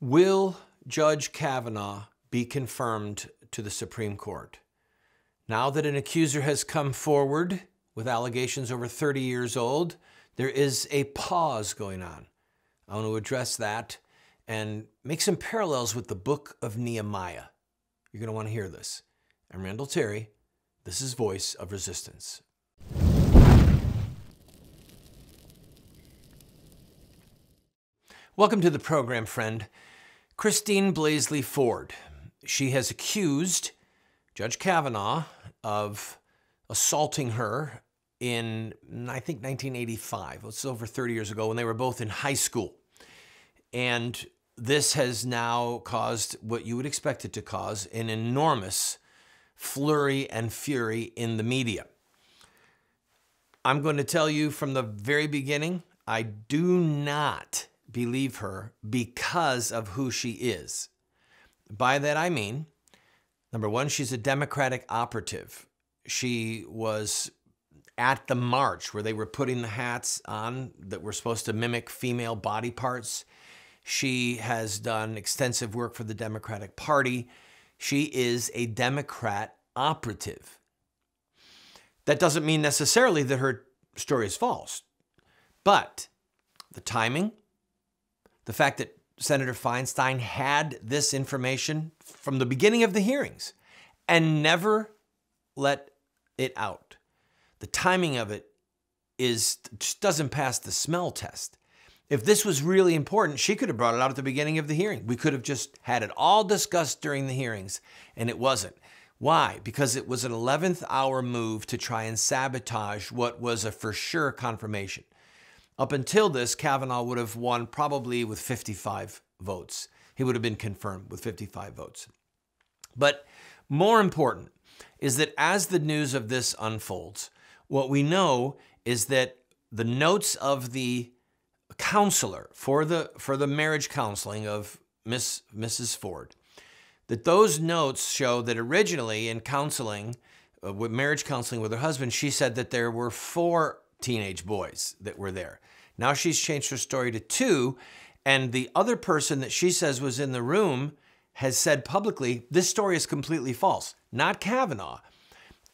Will Judge Kavanaugh be confirmed to the Supreme Court? Now that an accuser has come forward with allegations over 30 years old, there is a pause going on. I want to address that and make some parallels with the book of Nehemiah. You're going to want to hear this. I'm Randall Terry. This is Voice of Resistance. Welcome to the program, friend. Christine Blasey Ford. She has accused Judge Kavanaugh of assaulting her in, I think, 1985. It's over 30 years ago when they were both in high school. And this has now caused what you would expect it to cause, an enormous flurry and fury in the media. I'm going to tell you from the very beginning, I do not believe her because of who she is. By that I mean, number one, she's a Democratic operative. She was at the march where they were putting the hats on that were supposed to mimic female body parts. She has done extensive work for the Democratic Party. She is a Democrat operative. That doesn't mean necessarily that her story is false, but the timing, the fact that Senator Feinstein had this information from the beginning of the hearings and never let it out. The timing of it just doesn't pass the smell test. If this was really important, she could have brought it out at the beginning of the hearing. We could have just had it all discussed during the hearings, and it wasn't. Why? Because it was an 11th hour move to try and sabotage what was a for sure confirmation. Up until this, Kavanaugh would have won probably with 55 votes. He would have been confirmed with 55 votes. But more important is that as the news of this unfolds, what we know is that the notes of the counselor for the marriage counseling of Mrs. Ford, that those notes show that originally in counseling, with marriage counseling with her husband, she said that there were 4 teenage boys that were there. Now she's changed her story to 2, and the other person that she says was in the room has said publicly, this story is completely false, not Kavanaugh.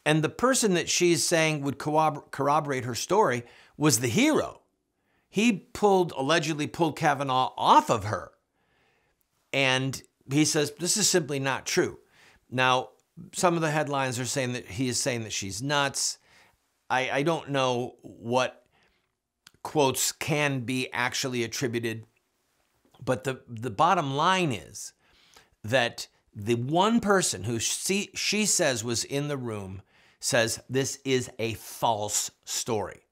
And the person that she's saying would corroborate her story was the hero. He allegedly pulled Kavanaugh off of her. And he says, this is simply not true. Now, some of the headlines are saying that he is saying that she's nuts. I don't know what quotes can be actually attributed, but the bottom line is that the one person who she says was in the room says this is a false story.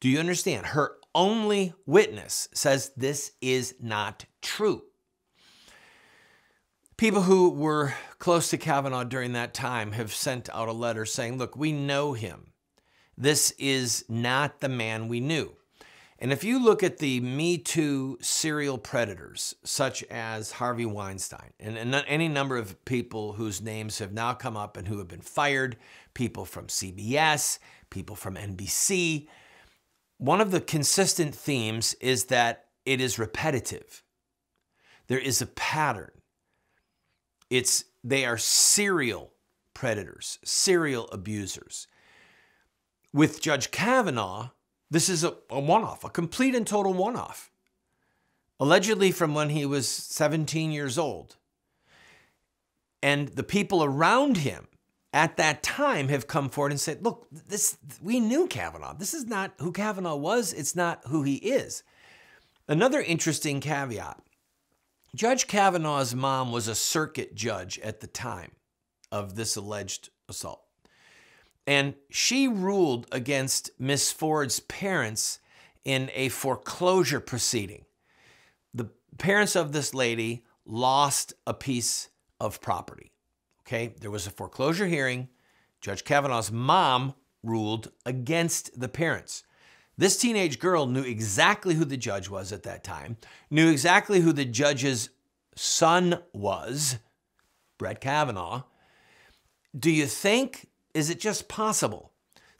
Do you understand? Her only witness says this is not true. People who were close to Kavanaugh during that time have sent out a letter saying, look, we know him. This is not the man we knew. And if you look at the Me Too serial predators, such as Harvey Weinstein, and any number of people whose names have now come up and who have been fired, people from CBS, people from NBC, one of the consistent themes is that it is repetitive. There is a pattern. They are serial predators, serial abusers. With Judge Kavanaugh, this is a one-off, a complete and total one-off. Allegedly from when he was 17 years old. And the people around him at that time have come forward and said, look, we knew Kavanaugh. This is not who Kavanaugh was. It's not who he is. Another interesting caveat. Judge Kavanaugh's mom was a circuit judge at the time of this alleged assault. And she ruled against Ms. Ford's parents in a foreclosure proceeding. The parents of this lady lost a piece of property. Okay, there was a foreclosure hearing. Judge Kavanaugh's mom ruled against the parents. This teenage girl knew exactly who the judge was at that time, knew exactly who the judge's son was, Brett Kavanaugh. Do you think, is it just possible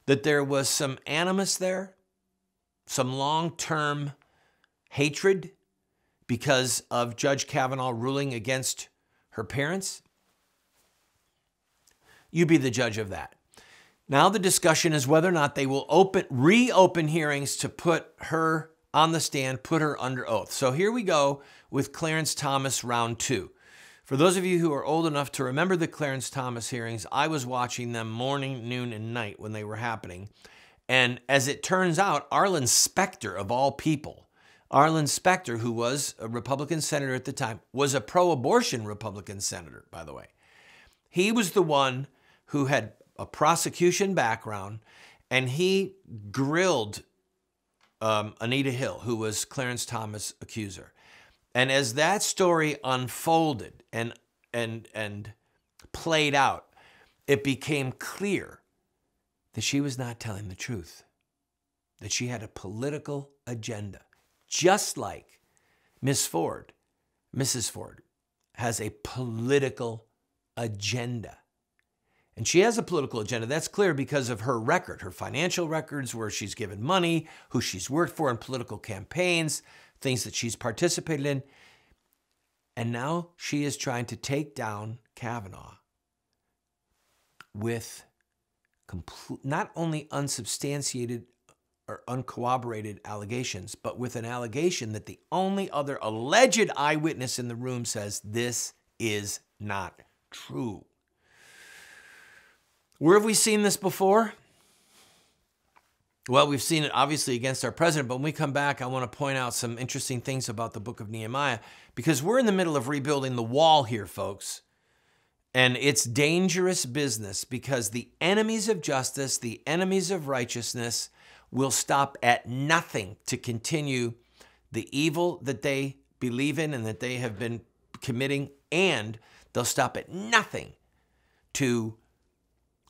that there was some animus there, some long-term hatred? because of Judge Kavanaugh ruling against her parents? You be the judge of that. Now the discussion is whether or not they will reopen hearings to put her on the stand, put her under oath. So here we go with Clarence Thomas round two. For those of you who are old enough to remember the Clarence Thomas hearings, I was watching them morning, noon, and night when they were happening. And as it turns out, Arlen Specter, of all people, Arlen Specter, who was a Republican senator at the time, was a pro-abortion Republican senator, by the way. He was the one who had a prosecution background, and he grilled Anita Hill, who was Clarence Thomas' accuser. And as that story unfolded and played out, it became clear that she was not telling the truth, that she had a political agenda, just like Mrs. Ford has a political agenda. And she has a political agenda. That's clear because of her record, her financial records, where she's given money, who she's worked for in political campaigns, things that she's participated in. And now she is trying to take down Kavanaugh with not only unsubstantiated or uncorroborated allegations, but with an allegation that the only other alleged eyewitness in the room says this is not true. Where have we seen this before? Well, we've seen it obviously against our president, but when we come back, I want to point out some interesting things about the book of Nehemiah, because we're in the middle of rebuilding the wall here, folks. And it's dangerous business, because the enemies of justice, the enemies of righteousness will stop at nothing to continue the evil that they believe in and that they have been committing, and they'll stop at nothing to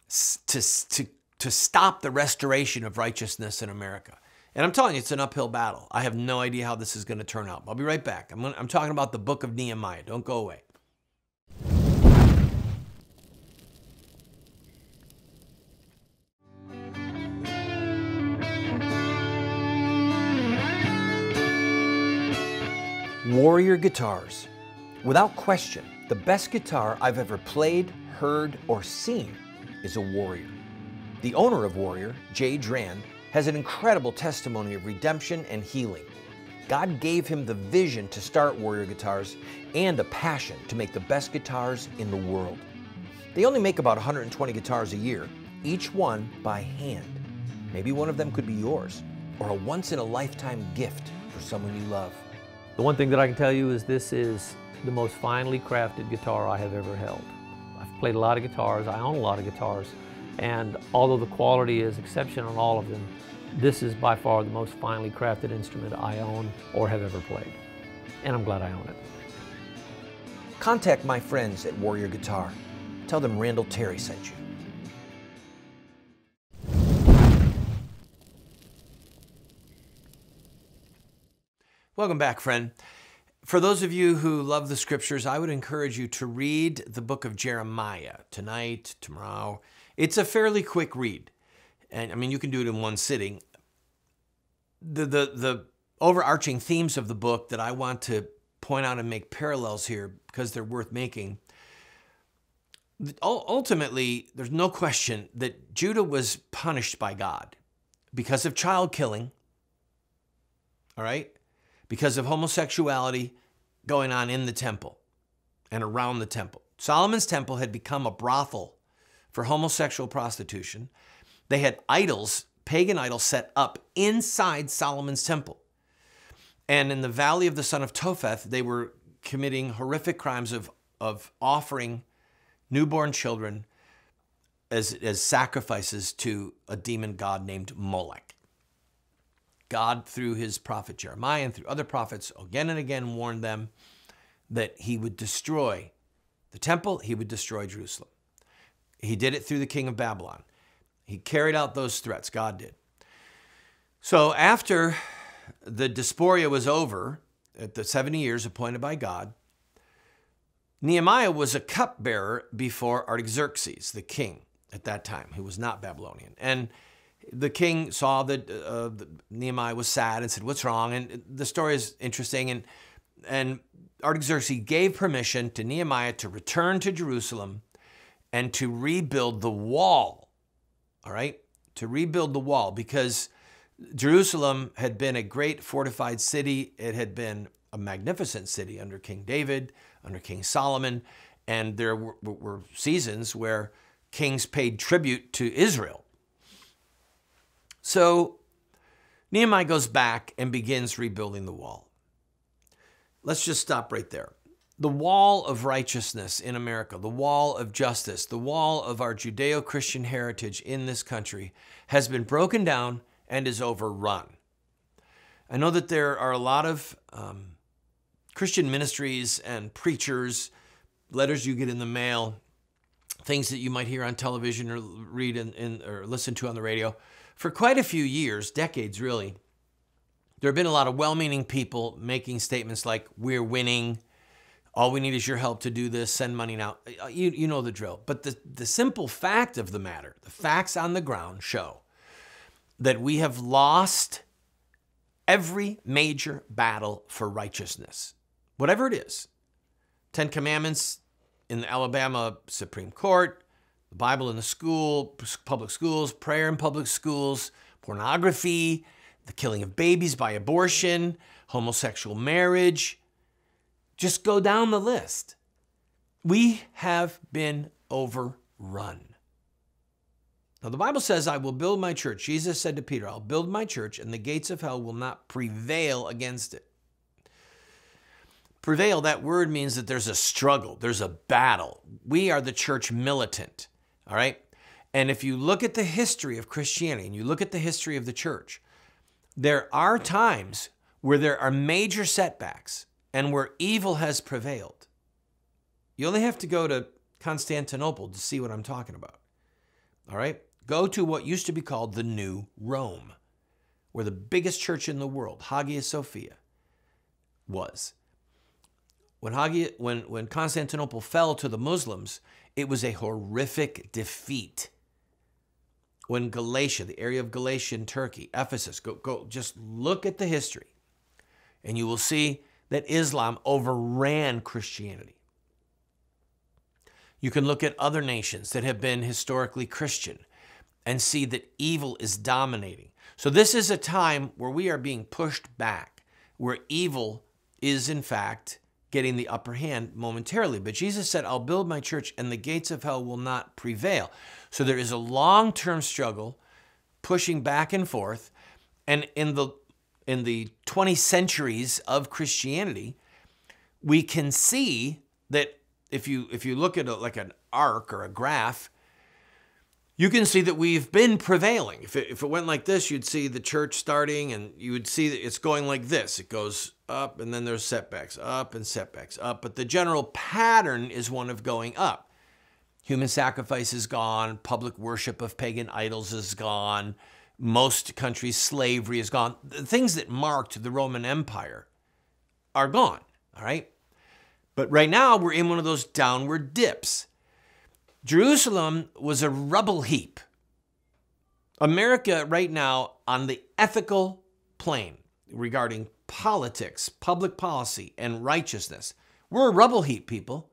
stop the restoration of righteousness in America. And I'm telling you, it's an uphill battle. I have no idea how this is going to turn out. I'll be right back. I'm talking about the book of Nehemiah. Don't go away. Warrior guitars. Without question, the best guitar I've ever played, heard, or seen is a Warrior. The owner of Warrior, Jay Dran, has an incredible testimony of redemption and healing. God gave him the vision to start Warrior Guitars and a passion to make the best guitars in the world. They only make about 120 guitars a year, each one by hand. Maybe one of them could be yours, or a once-in-a-lifetime gift for someone you love. The one thing that I can tell you is this is the most finely crafted guitar I have ever held. I've played a lot of guitars, I own a lot of guitars, and although the quality is exceptional on all of them, this is by far the most finely crafted instrument I own or have ever played. And I'm glad I own it. Contact my friends at Warrior Guitar. Tell them Randall Terry sent you. Welcome back, friend. For those of you who love the scriptures, I would encourage you to read the book of Jeremiah tonight, tomorrow. It's a fairly quick read. And I mean, you can do it in one sitting. The overarching themes of the book that I want to point out and make parallels here, because they're worth making. Ultimately, there's no question that Judah was punished by God because of child killing. All right? Because of homosexuality going on in the temple and around the temple. Solomon's temple had become a brothel for homosexual prostitution. They had idols, pagan idols, set up inside Solomon's temple. And in the valley of the son of Topheth, they were committing horrific crimes of offering newborn children as sacrifices to a demon god named Molech. God, through his prophet Jeremiah and through other prophets, again and again warned them that he would destroy the temple, he would destroy Jerusalem. He did it through the king of Babylon. He carried out those threats, God did. So after the dysphoria was over, at the 70 years appointed by God, Nehemiah was a cupbearer before Artaxerxes, the king at that time, who was not Babylonian. And the king saw that Nehemiah was sad and said, "What's wrong?" And the story is interesting. And and Artaxerxes gave permission to Nehemiah to return to Jerusalem and to rebuild the wall, all right? To rebuild the wall, because Jerusalem had been a great fortified city. It had been a magnificent city under King David, under King Solomon, and there were seasons where kings paid tribute to Israel. So Nehemiah goes back and begins rebuilding the wall. Let's just stop right there. The wall of righteousness in America, the wall of justice, the wall of our Judeo-Christian heritage in this country has been broken down and is overrun. I know that there are a lot of Christian ministries and preachers, letters you get in the mail, things that you might hear on television or read or listen to on the radio. For quite a few years, decades really, there have been a lot of well-meaning people making statements like, we're winning, all we need is your help to do this, send money now. You know the drill. But the simple fact of the matter, the facts on the ground show that we have lost every major battle for righteousness, whatever it is. 10 Commandments in the Alabama Supreme Court, the Bible in the school, public schools, prayer in public schools, pornography, the killing of babies by abortion, homosexual marriage. Just go down the list. We have been overrun. Now the Bible says, I will build my church. Jesus said to Peter, I'll build my church and the gates of hell will not prevail against it. Prevail, that word means that there's a struggle, there's a battle. We are the church militant, all right? And if you look at the history of Christianity and you look at the history of the church, there are times where there are major setbacks and where evil has prevailed. You only have to go to Constantinople to see what I'm talking about. All right? Go to what used to be called the New Rome, where the biggest church in the world, Hagia Sophia, was. When Constantinople fell to the Muslims, it was a horrific defeat. When Galatia, the area of Galatia in Turkey, Ephesus, go just look at the history and you will see that Islam overran Christianity. You can look at other nations that have been historically Christian and see that evil is dominating. So this is a time where we are being pushed back, where evil is in fact getting the upper hand momentarily. But Jesus said, I'll build my church and the gates of hell will not prevail. So there is a long-term struggle pushing back and forth. And in the 20 centuries of Christianity, we can see that if you look at like an arc or a graph, you can see that we've been prevailing. If it went like this, you'd see the church starting and you would see that it's going like this. It goes up and then there's setbacks, up and setbacks, up. But the general pattern is one of going up. Human sacrifice is gone. Public worship of pagan idols is gone. Most countries, slavery is gone. The things that marked the Roman Empire are gone, all right? But right now, we're in one of those downward dips. Jerusalem was a rubble heap. America right now on the ethical plane regarding politics, public policy, and righteousness. We're a rubble heap, people.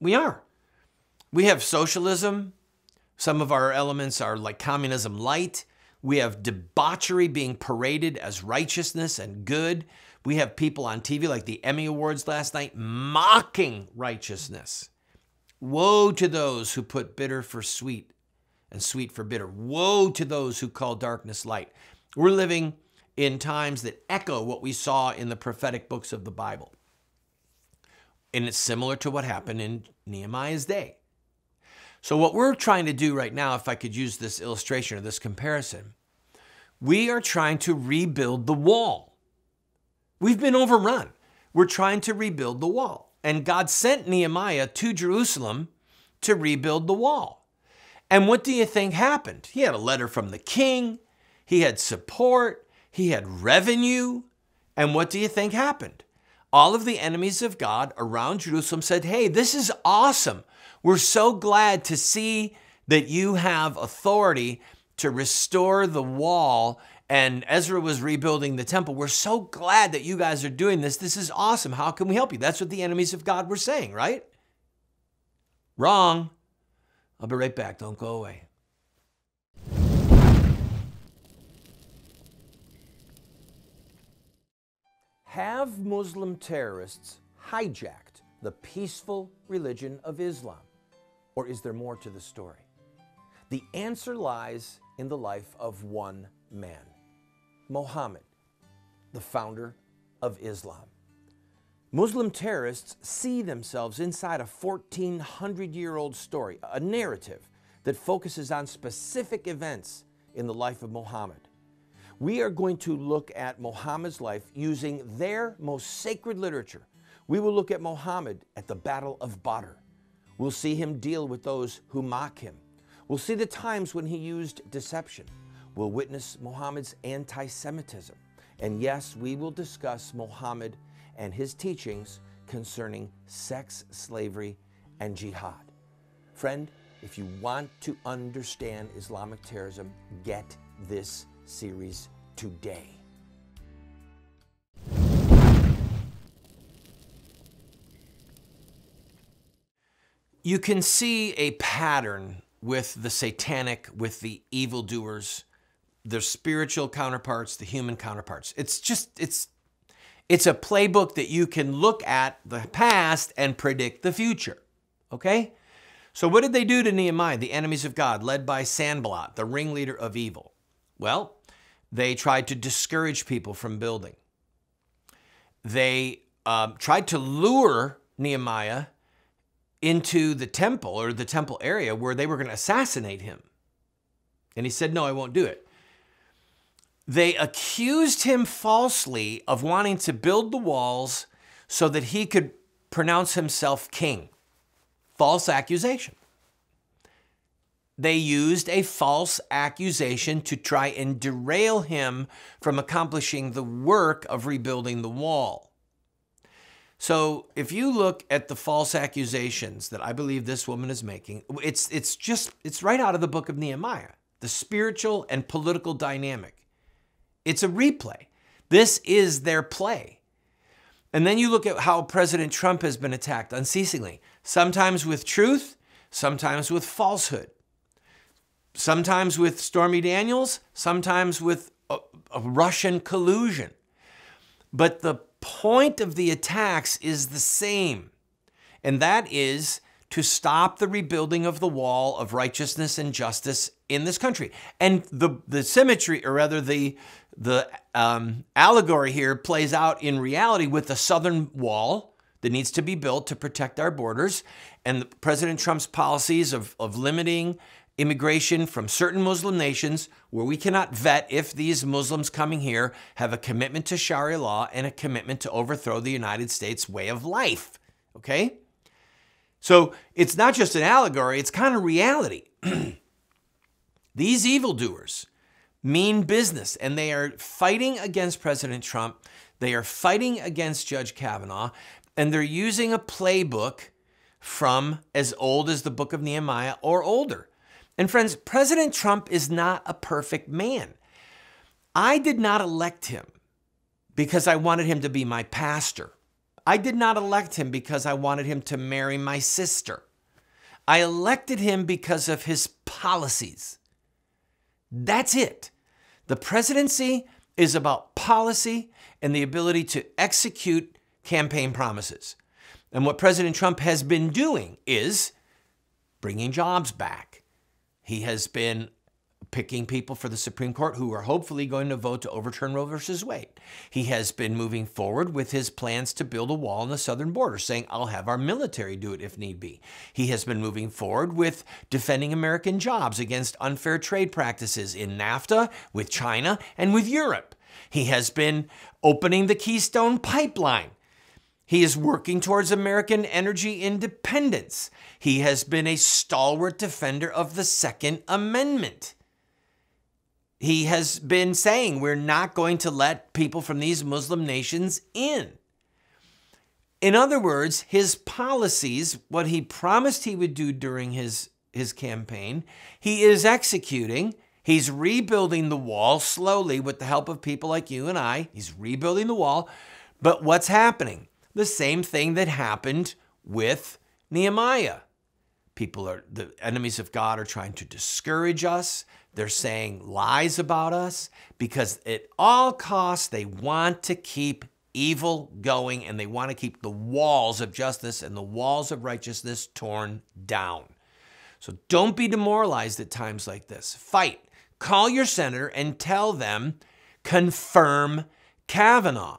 We are. We have socialism. Some of our elements are like communism light. We have debauchery being paraded as righteousness and good. We have people on TV like the Emmy Awards last night mocking righteousness. Woe to those who put bitter for sweet and sweet for bitter. Woe to those who call darkness light. We're living in times that echo what we saw in the prophetic books of the Bible. And it's similar to what happened in Nehemiah's day. So what we're trying to do right now, if I could use this illustration or this comparison, we are trying to rebuild the wall. We've been overrun. We're trying to rebuild the wall. And God sent Nehemiah to Jerusalem to rebuild the wall. And what do you think happened? He had a letter from the king. He had support. He had revenue. And what do you think happened? All of the enemies of God around Jerusalem said, hey, this is awesome. We're so glad to see that you have authority to restore the wall and Ezra was rebuilding the temple. We're so glad that you guys are doing this. This is awesome. How can we help you? That's what the enemies of God were saying, right? Wrong. I'll be right back. Don't go away. Have Muslim terrorists hijacked the peaceful religion of Islam? Or is there more to the story? The answer lies in the life of one man, Mohammed, the founder of Islam. Muslim terrorists see themselves inside a 1,400-year-old story, a narrative that focuses on specific events in the life of Mohammed. We are going to look at Mohammed's life using their most sacred literature. We will look at Mohammed at the Battle of Badr. We'll see him deal with those who mock him. We'll see the times when he used deception. We'll witness Mohammed's anti-Semitism. And yes, we will discuss Mohammed and his teachings concerning sex, slavery, and jihad. Friend, if you want to understand Islamic terrorism, get this series today. You can see a pattern with the satanic, with the evildoers, their spiritual counterparts, the human counterparts. It's just, it's a playbook that you can look at the past and predict the future, okay? So what did they do to Nehemiah, the enemies of God, led by Sanballat, the ringleader of evil? Well, they tried to discourage people from building. They tried to lure Nehemiah into the temple or the temple area where they were going to assassinate him. And he said, no, I won't do it. They accused him falsely of wanting to build the walls so that he could pronounce himself king. False accusation. They used a false accusation to try and derail him from accomplishing the work of rebuilding the wall. So if you look at the false accusations that I believe this woman is making, it's right out of the book of Nehemiah, the spiritual and political dynamic. It's a replay. This is their play. And then you look at how President Trump has been attacked unceasingly, sometimes with truth, sometimes with falsehood, sometimes with Stormy Daniels, sometimes with a Russian collusion. But the point of the attacks is the same, and that is to stop the rebuilding of the wall of righteousness and justice in this country. And the symmetry, or rather the allegory here plays out in reality with the southern wall that needs to be built to protect our borders, and President Trump's policies of limiting immigration from certain Muslim nations where we cannot vet if these Muslims coming here have a commitment to Sharia law and a commitment to overthrow the United States way of life, okay? So it's not just an allegory, it's kind of reality. These evildoers mean business, and they are fighting against President Trump, they are fighting against Judge Kavanaugh, and they're using a playbook from as old as the book of Nehemiah or older. And friends, President Trump is not a perfect man. I did not elect him because I wanted him to be my pastor. I did not elect him because I wanted him to marry my sister. I elected him because of his policies. That's it. The presidency is about policy and the ability to execute campaign promises. And what President Trump has been doing is bringing jobs back. He has been picking people for the Supreme Court who are hopefully going to vote to overturn Roe v. Wade. He has been moving forward with his plans to build a wall on the southern border, saying, I'll have our military do it if need be. He has been moving forward with defending American jobs against unfair trade practices in NAFTA, with China, and with Europe. He has been opening the Keystone Pipeline. He is working towards American energy independence. He has been a stalwart defender of the Second Amendment. He has been saying we're not going to let people from these Muslim nations in. In other words, his policies, what he promised he would do during his campaign, he is executing. He's rebuilding the wall slowly with the help of people like you and I. He's rebuilding the wall. But what's happening? The same thing that happened with Nehemiah. The enemies of God are trying to discourage us. They're saying lies about us because at all costs, they want to keep evil going and they want to keep the walls of justice and the walls of righteousness torn down. So don't be demoralized at times like this. Fight. Call your senator and tell them, confirm Kavanaugh.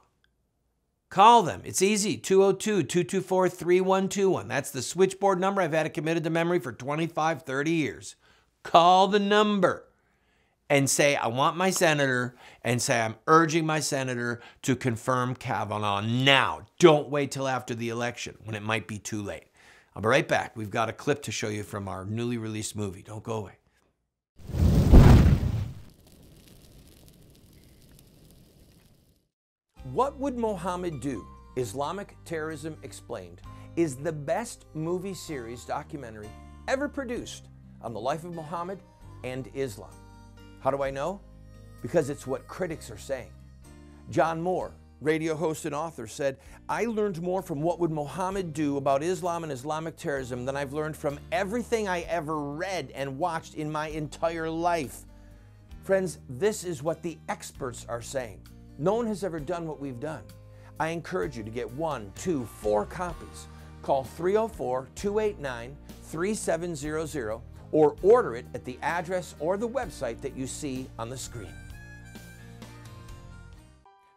Call them. It's easy. 202-224-3121. That's the switchboard number. I've had it committed to memory for 25, 30 years. Call the number and say, I want my senator, and say, I'm urging my senator to confirm Kavanaugh now. Don't wait till after the election when it might be too late. I'll be right back. We've got a clip to show you from our newly released movie. Don't go away. What Would Mohammed Do? Islamic Terrorism Explained is the best movie series documentary ever produced on the life of Mohammed and Islam. How do I know? Because it's what critics are saying. John Moore, radio host and author, said, I learned more from What Would Mohammed Do about Islam and Islamic terrorism than I've learned from everything I ever read and watched in my entire life. Friends, this is what the experts are saying. No one has ever done what we've done. I encourage you to get 1, 2, 4 copies. Call 304-289-3700 or order it at the address or the website that you see on the screen.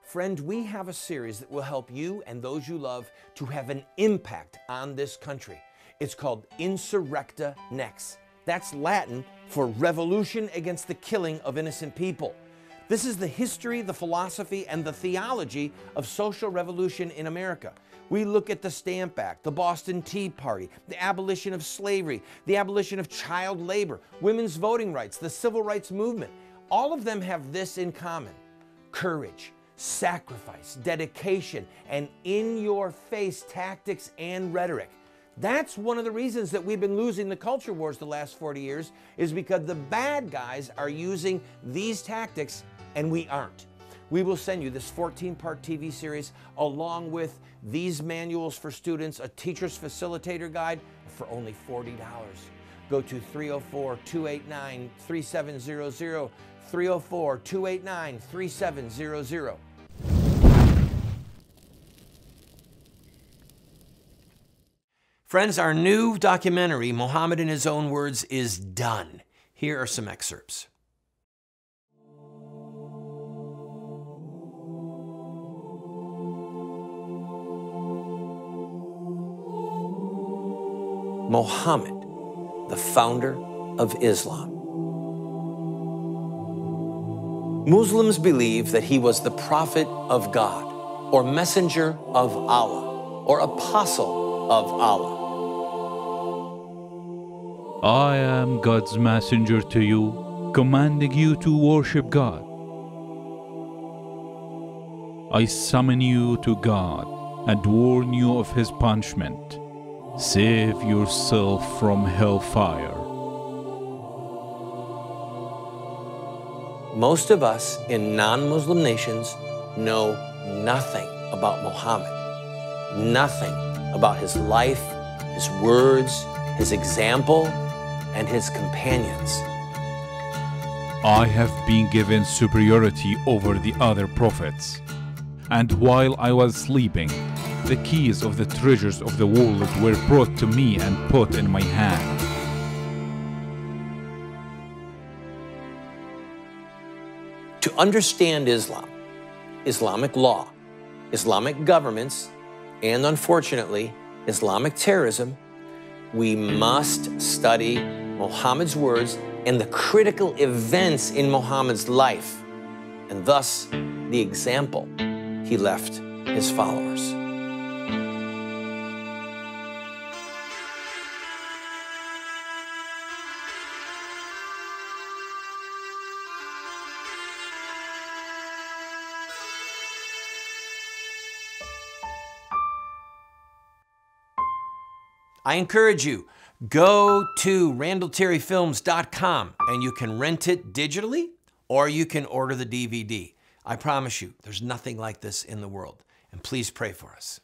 Friend, we have a series that will help you and those you love to have an impact on this country. It's called Insurrecta Next. That's Latin for revolution against the killing of innocent people. This is the history, the philosophy, and the theology of social revolution in America. We look at the Stamp Act, the Boston Tea Party, the abolition of slavery, the abolition of child labor, women's voting rights, the civil rights movement. All of them have this in common: courage, sacrifice, dedication, and in-your-face tactics and rhetoric. That's one of the reasons that we've been losing the culture wars the last 40 years is because the bad guys are using these tactics and we aren't. We will send you this 14-part TV series along with these manuals for students, a teacher's facilitator guide for only $40. Go to 304-289-3700, 304-289-3700. Friends, our new documentary, Muhammad in His Own Words, is done. Here are some excerpts. Muhammad, the founder of Islam. Muslims believe that he was the prophet of God, or messenger of Allah, or apostle of Allah. I am God's messenger to you, commanding you to worship God. I summon you to God and warn you of His punishment. Save yourself from hellfire. Most of us in non-Muslim nations know nothing about Muhammad, nothing about his life, his words, his example, and his companions. I have been given superiority over the other prophets. And while I was sleeping, the keys of the treasures of the world were brought to me and put in my hand. To understand Islam, Islamic law, Islamic governments, and unfortunately, Islamic terrorism, we must study Muhammad's words and the critical events in Muhammad's life, and thus the example he left his followers. I encourage you, go to RandallTerryFilms.com and you can rent it digitally or you can order the DVD. I promise you, there's nothing like this in the world. And please pray for us.